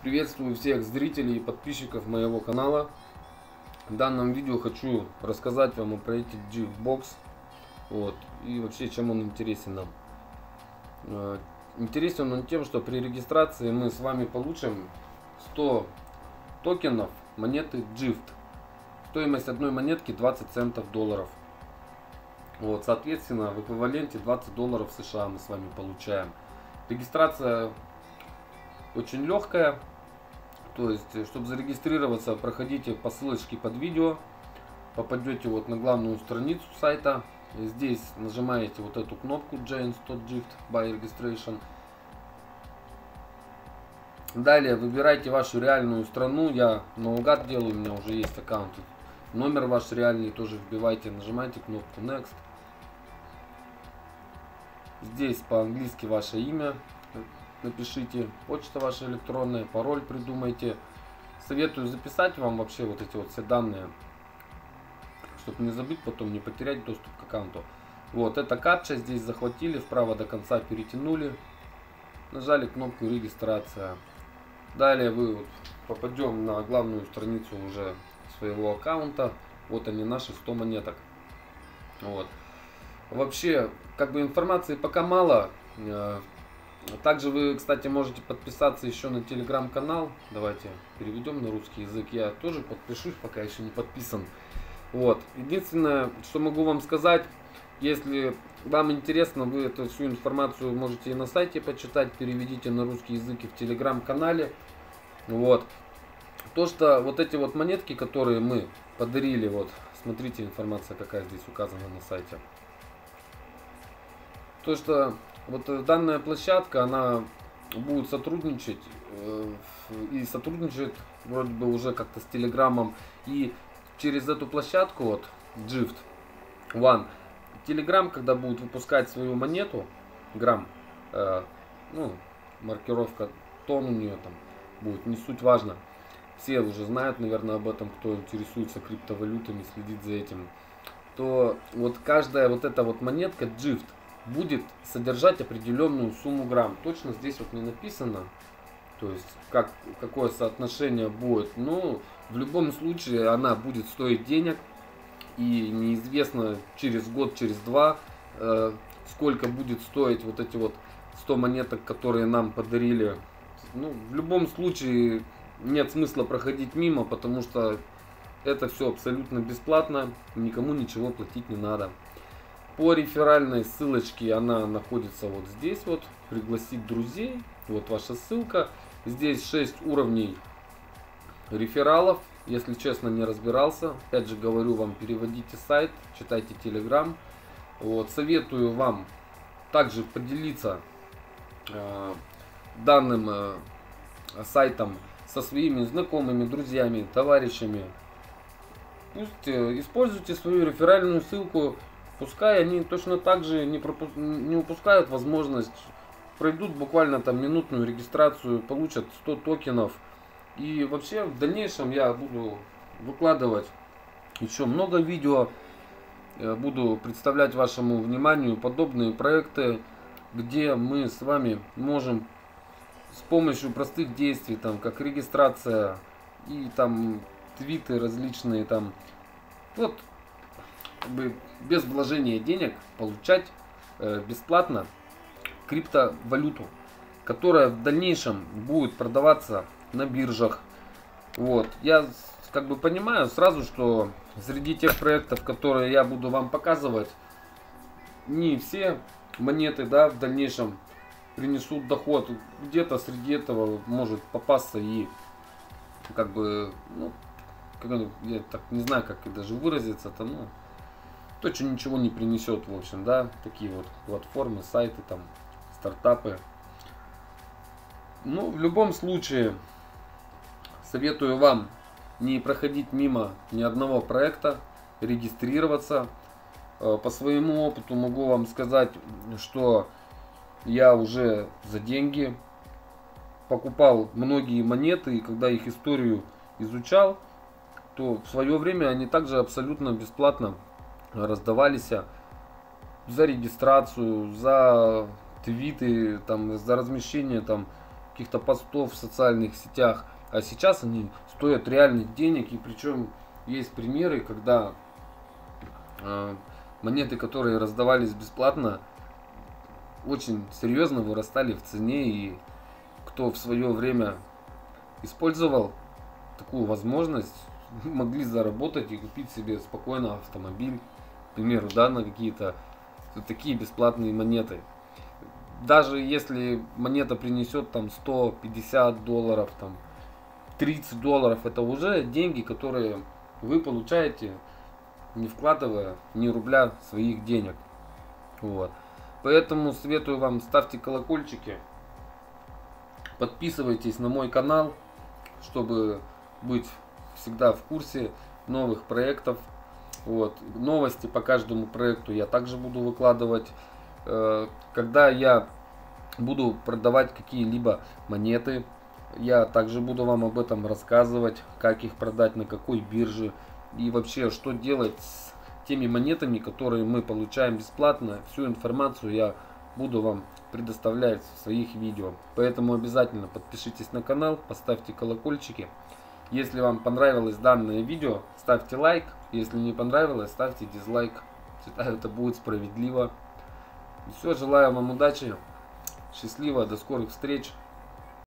Приветствую всех зрителей и подписчиков моего канала. В данном видео хочу рассказать вам о проекте GIFT BOX, и вообще чем он интересен нам. Интересен он тем, что при регистрации мы с вами получим 100 токенов монеты GIFT. Стоимость одной монетки 20 центов долларов. Соответственно, в эквиваленте 20 долларов США мы с вами получаем. Регистрация очень легкая, то есть, чтобы зарегистрироваться, проходите по ссылочке под видео, попадете на главную страницу сайта. Здесь нажимаете эту кнопку Join GIFT by Registration. Далее выбирайте вашу реальную страну. Я наугад делаю, у меня уже есть аккаунт. Номер ваш реальный тоже вбивайте, нажимаете кнопку Next. Здесь по-английски ваше имя напишите, почта ваша электронная, пароль придумайте. Советую записать вам вообще эти все данные, чтобы не забыть потом, не потерять доступ к аккаунту. Это капча, здесь захватили, вправо до конца перетянули, нажали кнопку регистрация. Далее вы попадем на главную страницу уже своего аккаунта. Они наши 100 монеток. Вообще информации пока мало. Также вы, кстати, можете подписаться еще на телеграм-канал. Давайте переведем на русский язык. Я тоже подпишусь, пока еще не подписан. Единственное, что могу вам сказать, если вам интересно, вы эту всю информацию можете и на сайте почитать, переведите на русский язык и в телеграм-канале. То, что эти монетки, которые мы подарили, смотрите, информация какая здесь указана на сайте. То, что данная площадка, она будет сотрудничать, и сотрудничает вроде бы уже как-то с Телеграмом. И через эту площадку, Gift.one, Телеграм, когда будет выпускать свою монету, GRAM, маркировка TON у нее там будет, не суть важно. Все уже знают, наверное, об этом, кто интересуется криптовалютами, следит за этим. То каждая эта монетка GIFT будет содержать определенную сумму грамм. Точно здесь не написано, то есть какое соотношение будет. Но в любом случае она будет стоить денег, и неизвестно через год, через два, сколько будет стоить эти 100 монеток, которые нам подарили. В любом случае нет смысла проходить мимо, потому что это все абсолютно бесплатно, никому ничего платить не надо. По реферальной ссылочке, она находится здесь, пригласить друзей, ваша ссылка. Здесь 6 уровней рефералов, если честно, не разбирался. Опять же говорю вам, переводите сайт, читайте Telegram. Советую вам также поделиться данным сайтом со своими знакомыми, друзьями, товарищами. Пусть используйте свою реферальную ссылку, пускай они точно так же не упускают возможность, пройдут буквально минутную регистрацию, получат 100 токенов. И вообще в дальнейшем я буду выкладывать еще много видео, буду представлять вашему вниманию подобные проекты, где мы с вами можем с помощью простых действий, как регистрация и твиты различные, без вложения денег получать бесплатно криптовалюту, которая в дальнейшем будет продаваться на биржах. Я понимаю сразу, что среди тех проектов, которые я буду вам показывать, не все монеты в дальнейшем принесут доход. Где-то среди этого может попасться и я так не знаю, как и даже выразиться, точно ничего не принесет, такие платформы, сайты, стартапы. В любом случае советую вам не проходить мимо ни одного проекта, регистрироваться. По своему опыту могу вам сказать, что я уже за деньги покупал многие монеты, и когда их историю изучал, то в свое время они также абсолютно бесплатно раздавались за регистрацию, за твиты, за размещение каких-то постов в социальных сетях, а сейчас они стоят реальных денег. И причем есть примеры, когда монеты, которые раздавались бесплатно, очень серьезно вырастали в цене, и кто в свое время использовал такую возможность, могли заработать и купить себе спокойно автомобиль, к примеру, да, на какие-то такие бесплатные монеты. Даже если монета принесет там 150 долларов, там 30 долларов, это уже деньги, которые вы получаете, не вкладывая ни рубля своих денег. Вот. Поэтому советую вам, ставьте колокольчики, подписывайтесь на мой канал, чтобы быть всегда в курсе новых проектов. Вот. Новости по каждому проекту я также буду выкладывать. Когда я буду продавать какие-либо монеты, я также буду вам об этом рассказывать, как их продать, на какой бирже и вообще, что делать с теми монетами, которые мы получаем бесплатно. Всю информацию я буду вам предоставлять в своих видео. Поэтому обязательно подпишитесь на канал, поставьте колокольчики. Если вам понравилось данное видео, ставьте лайк. Если не понравилось, ставьте дизлайк. Считаю, это будет справедливо. Все, желаю вам удачи, счастливо, до скорых встреч.